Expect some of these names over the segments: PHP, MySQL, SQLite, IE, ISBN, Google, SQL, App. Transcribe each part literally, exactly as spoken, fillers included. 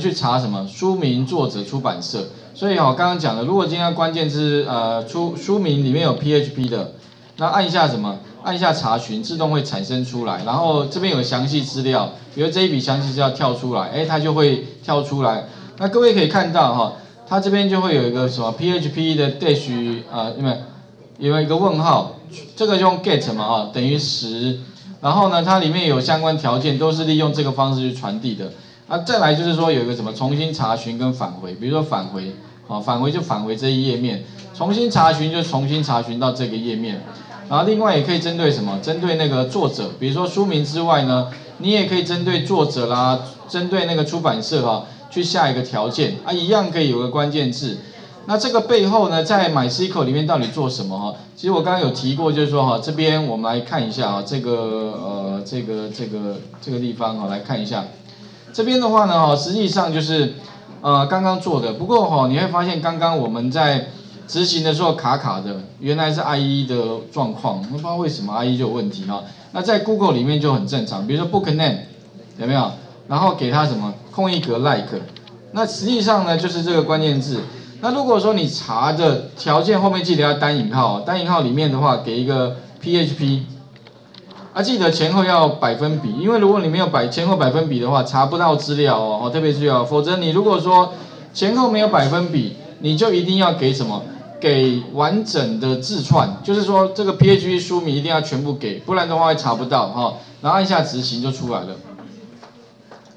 去查什么书名、作者、出版社。所以哦，刚刚讲的，如果今天关键字呃出书名里面有 P H P 的，那按一下什么？按一下查询，自动会产生出来。然后这边有详细资料，比如这一笔详细资料跳出来，哎，它就会跳出来。那各位可以看到哈、哦，它这边就会有一个什么 P H P 的 dash 呃，因为有一个问号，这个就用 get 嘛啊、哦，等于十。 然后呢，它里面有相关条件，都是利用这个方式去传递的。啊，再来就是说有一个什么重新查询跟返回，比如说返回，啊，返回就返回这一页面，重新查询就重新查询到这个页面。然后另外也可以针对什么？针对那个作者，比如说书名之外呢，你也可以针对作者啦，针对那个出版社啊，去下一个条件啊，一样可以有个关键字。 那这个背后呢，在 MySQL 里面到底做什么哈？其实我刚刚有提过，就是说哈，这边我们来看一下啊，这个呃，这个这个这个地方哈，来看一下。这边的话呢哈，实际上就是呃刚刚做的，不过哈你会发现刚刚我们在执行的时候卡卡的，原来是 I E 的状况，不知道为什么 I E 就有问题哈。那在 Google 里面就很正常，比如说 Book Name 有没有？然后给它什么空一格 Like， 那实际上呢就是这个关键字。 那如果说你查的条件后面记得要单引号，单引号里面的话给一个 P H P， 啊记得前后要百分比，因为如果你没有百前后百分比的话，查不到资料哦，特别是哦，否则你如果说前后没有百分比，你就一定要给什么？给完整的字串，就是说这个 P H P 书名一定要全部给，不然的话会查不到哈、哦。然后按下执行就出来了。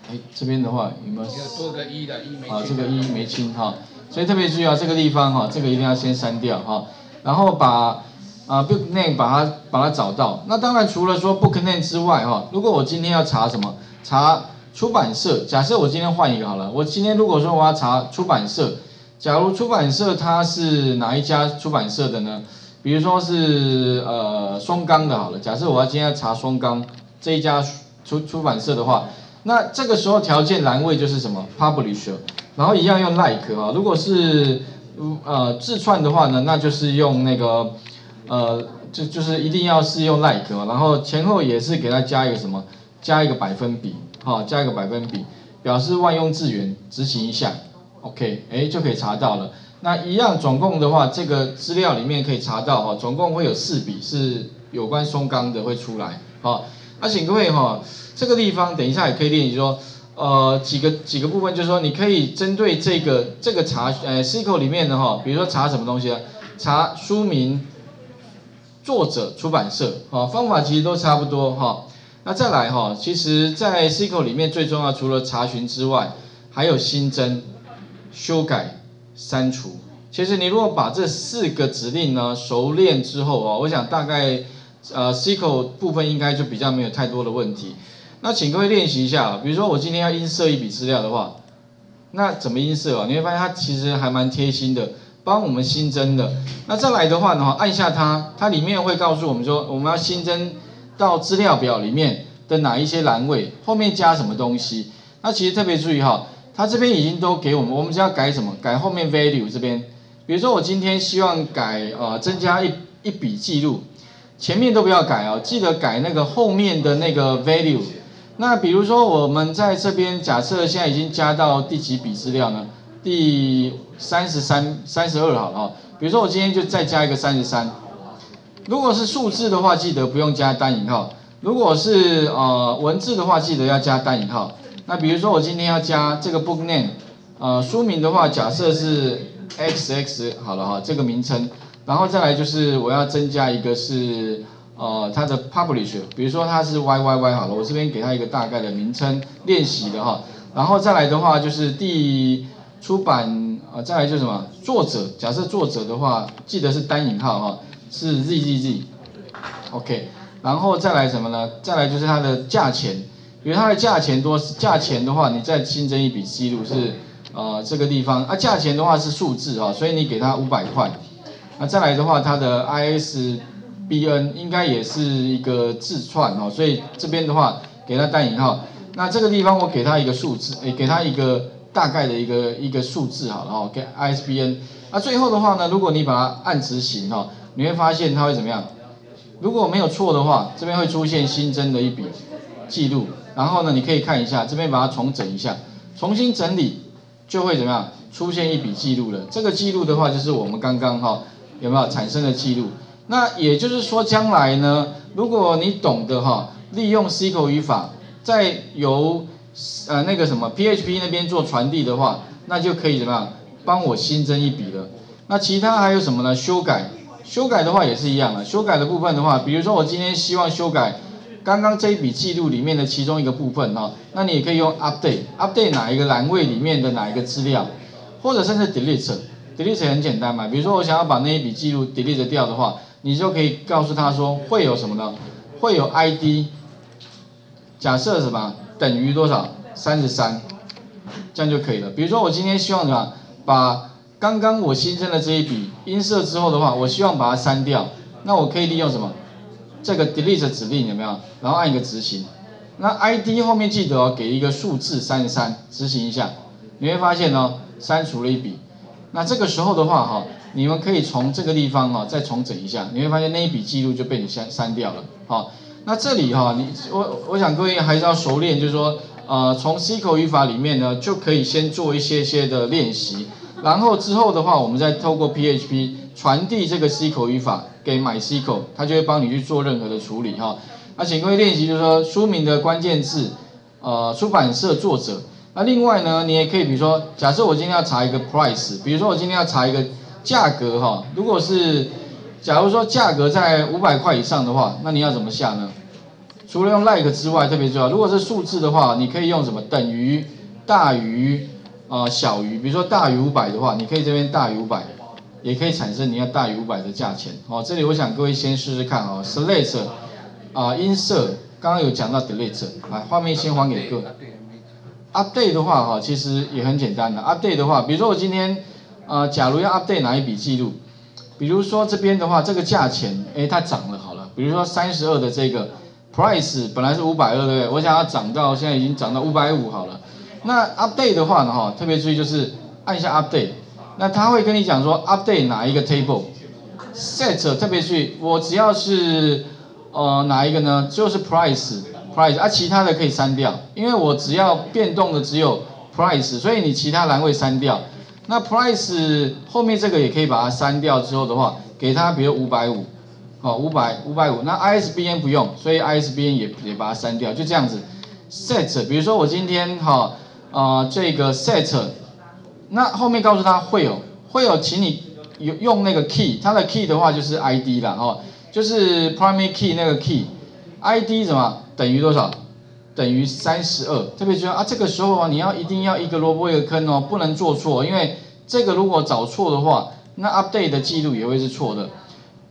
哎，这边的话有没有？要多个一的，一没清。啊，这个一没清哈。哦 所以特别注意啊，这个地方哈、啊，这个一定要先删掉哈、啊，然后把啊 book name 把它把它找到。那当然除了说 book name 之外哈、啊，如果我今天要查什么，查出版社，假设我今天换一个好了，我今天如果说我要查出版社，假如出版社它是哪一家出版社的呢？比如说是呃松冈的好了，假设我要今天要查松冈这一家出出版社的话，那这个时候条件栏位就是什么 publisher。 然后一样用 like 啊，如果是呃字串的话呢，那就是用那个呃就就是一定要是用 like 啊，然后前后也是给它加一个什么，加一个百分比，好、哦，加一个百分比，表示万用字元，执行一下 ，OK， 哎就可以查到了。那一样总共的话，这个资料里面可以查到哈、哦，总共会有四笔是有关松冈的会出来，好、哦，那、啊、请各位哈、哦，这个地方等一下也可以练习说。 呃，几个几个部分就是说，你可以针对这个这个查呃 S Q L 里面的哈、哦，比如说查什么东西啊，查书名、作者、出版社，哦，方法其实都差不多哈、哦。那再来哈、哦，其实在 S Q L 里面最重要，除了查询之外，还有新增、修改、删除。其实你如果把这四个指令呢熟练之后啊、哦，我想大概呃 S Q L 部分应该就比较没有太多的问题。 那请各位练习一下，比如说我今天要insert一笔资料的话，那怎么insert啊？你会发现它其实还蛮贴心的，帮我们新增的。那再来的话呢，按下它，它里面会告诉我们说，我们要新增到资料表里面的哪一些栏位，后面加什么东西。那其实特别注意哈，它这边已经都给我们，我们只要改什么？改后面 value 这边。比如说我今天希望改呃增加一一笔记录，前面都不要改哦，记得改那个后面的那个 value。 那比如说，我们在这边假设现在已经加到第几笔资料呢？第三十三、三十二好了哈、哦。比如说我今天就再加一个三十三。如果是数字的话，记得不用加单引号；如果是呃文字的话，记得要加单引号。那比如说我今天要加这个 book name， 呃书名的话，假设是 X X 好了哈、哦，这个名称。然后再来就是我要增加一个是。 呃，它的 publisher， 比如说它是 Y Y Y 好了，我这边给它一个大概的名称，练习的哈。然后再来的话就是第出版，呃，再来就是什么作者，假设作者的话，记得是单引号哈，是 Z Z Z，OK。然后再来什么呢？再来就是它的价钱，因为它的价钱多，价钱的话你再新增一笔记录是呃这个地方啊，价钱的话是数字啊，所以你给它五百块。那、啊、再来的话，它的 I S B N 应该也是一个字串哦，所以这边的话给它单引号。那这个地方我给它一个数字，诶，给它一个大概的一个一个数字好了哦，给 I S B N。那最后的话呢，如果你把它按执行哦，你会发现它会怎么样？如果没有错的话，这边会出现新增的一笔记录。然后呢，你可以看一下，这边把它重整一下。重新整理就会怎么样？出现一笔记录了。这个记录的话，就是我们刚刚哈、哦、有没有产生的记录？那也就是说，将来呢，如果你懂得哈、哦、利用 S Q L 语法，再由呃那个什么 P H P 那边做传递的话，那就可以怎么样？帮我新增一笔了。那其他还有什么呢？修改，修改的话也是一样的。修改的部分的话，比如说我今天希望修改。 刚刚这一笔记录里面的其中一个部分哦，那你也可以用 update update 哪一个栏位里面的哪一个资料，或者甚至 delete delete 很简单嘛，比如说我想要把那一笔记录 delete 掉的话，你就可以告诉他说会有什么呢？会有 I D 假设什么等于多少 三十三， 这样就可以了。比如说我今天希望什么把刚刚我新增的这一笔音色之后的话，我希望把它删掉，那我可以利用什么？ 这个 delete 指令有没有？然后按一个执行，那 I D 后面记得哦，给一个数字 三十三， 执行一下，你会发现哦，删除了一笔。那这个时候的话哈、哦，你们可以从这个地方哦再重整一下，你会发现那一笔记录就被你删删掉了。好、哦，那这里哈、哦，你我我想各位还是要熟练，就是说呃，从 S Q L 语法里面呢，就可以先做一些些的练习，然后之后的话，我们再透过 P H P 传递这个 S Q L 语法。 给 MySQL， 它就会帮你去做任何的处理哈。那请各位练习，就是说书名的关键字，呃，出版社、作者。那另外呢，你也可以比如说，假设我今天要查一个 price， 比如说我今天要查一个价格哈。如果是，假如说价格在五百块以上的话，那你要怎么下呢？除了用 like 之外，特别重要。如果是数字的话，你可以用什么等于、大于、呃小于。比如说大于五百的话，你可以这边大于五百。 也可以产生你要大于五百的价钱哦。这里我想各位先试试看哦 ，select 啊、呃，音色刚刚有讲到 delete， 来画面先还给各位。update 的话哈、哦，其实也很简单的。update 的话，比如说我今天呃，假如要 update 哪一笔记录，比如说这边的话，这个价钱哎它涨了好了，比如说三十二的这个 price 本来是五百二对不对？我想要涨到现在已经涨到五百五好了。那 update 的话呢哈，特别注意就是按一下 update。 那他会跟你讲说 ，update 哪一个 table，set 特别去，我只要是呃哪一个呢？就是 price price 啊，其他的可以删掉，因为我只要变动的只有 price， 所以你其他栏位删掉。那 price 后面这个也可以把它删掉之后的话，给它比如五百五，哦五百五百五，那 I S B N 不用，所以 I S B N 也也把它删掉，就这样子。set 比如说我今天哈啊、呃、这个 set。 那后面告诉他会有会有，请你用用那个 key， 它的 key 的话就是 I D 啦哦，就是 primary key 那个 key，I D 什么等于多少？等于三十二。特别注意啊，这个时候啊，你要一定要一个萝卜一个坑哦，不能做错，因为这个如果找错的话，那 update 的记录也会是错的。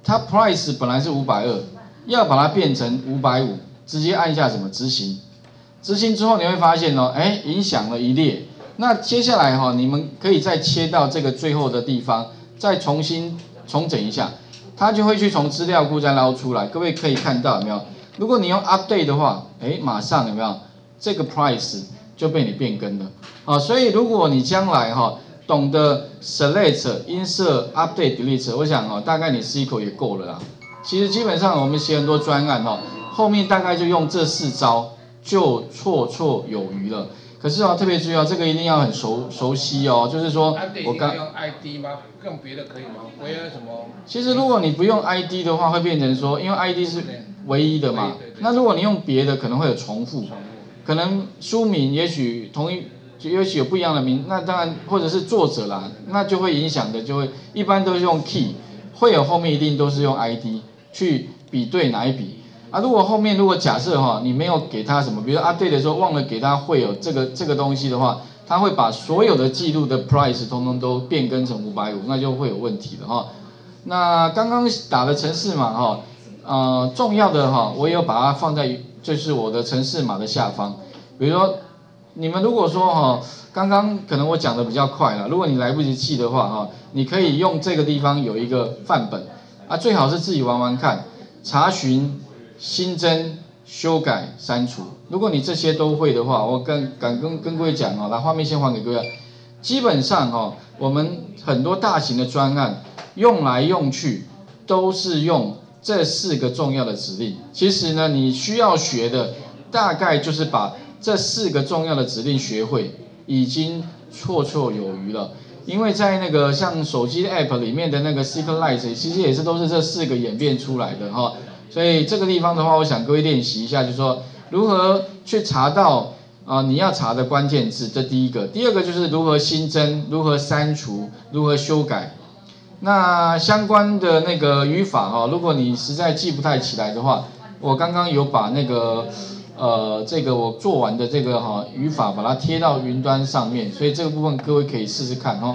它 price 本来是五百二，要把它变成五百五，直接按一下什么执行，执行之后你会发现哦，哎，影响了一列。 那接下来哈、哦，你们可以再切到这个最后的地方，再重新重整一下，它就会去从资料库再捞出来。各位可以看到有没有？如果你用 update 的话，哎，马上有没有这个 price 就被你变更了啊？所以如果你将来哈、哦、懂得 select、insert、update、delete， 我想哦，大概你 S Q L 也够了啦。其实基本上我们写很多专案哦，后面大概就用这四招就绰绰有余了。 可是哦，特别注意哦，这个一定要很熟熟悉哦。就是说，我刚用 I D 吗？用别的可以吗？不要什么？其实如果你不用 I D 的话，会变成说，因为 I D 是唯一的嘛。那如果你用别的，可能会有重复，重复可能书名也许同一，也许有不一样的名。那当然，或者是作者啦，那就会影响的，就会一般都是用 key， 会有后面一定都是用 I D 去比对哪一笔。 啊，如果后面如果假设哈、哦，你没有给他什么，比如说 update 的时候忘了给他会有这个这个东西的话，他会把所有的记录的 price 通通都变更成五百五，那就会有问题了哈、哦。那刚刚打的程式码哈、哦，呃，重要的哈、哦，我也有把它放在就是我的程式码的下方。比如说你们如果说哈、哦，刚刚可能我讲的比较快了，如果你来不及记的话哈、哦，你可以用这个地方有一个范本啊，最好是自己玩玩看，查询。 新增、修改、删除，如果你这些都会的话，我跟敢跟跟各位讲哦，来画面先还给各位。基本上哦，我们很多大型的专案用来用去都是用这四个重要的指令。其实呢，你需要学的大概就是把这四个重要的指令学会，已经绰绰有余了。因为在那个像手机 App 里面的那个 SQLite， 其实也是都是这四个演变出来的哈。所以这个地方的话，我想各位练习一下，就是说如何去查到啊、呃、你要查的关键字，这第一个。第二个就是如何新增、如何删除、如何修改。 那相关的那个语法哈、哦，如果你实在记不太起来的话，我刚刚有把那个呃这个我做完的这个哈、哦、语法把它贴到云端上面，所以这个部分各位可以试试看哦。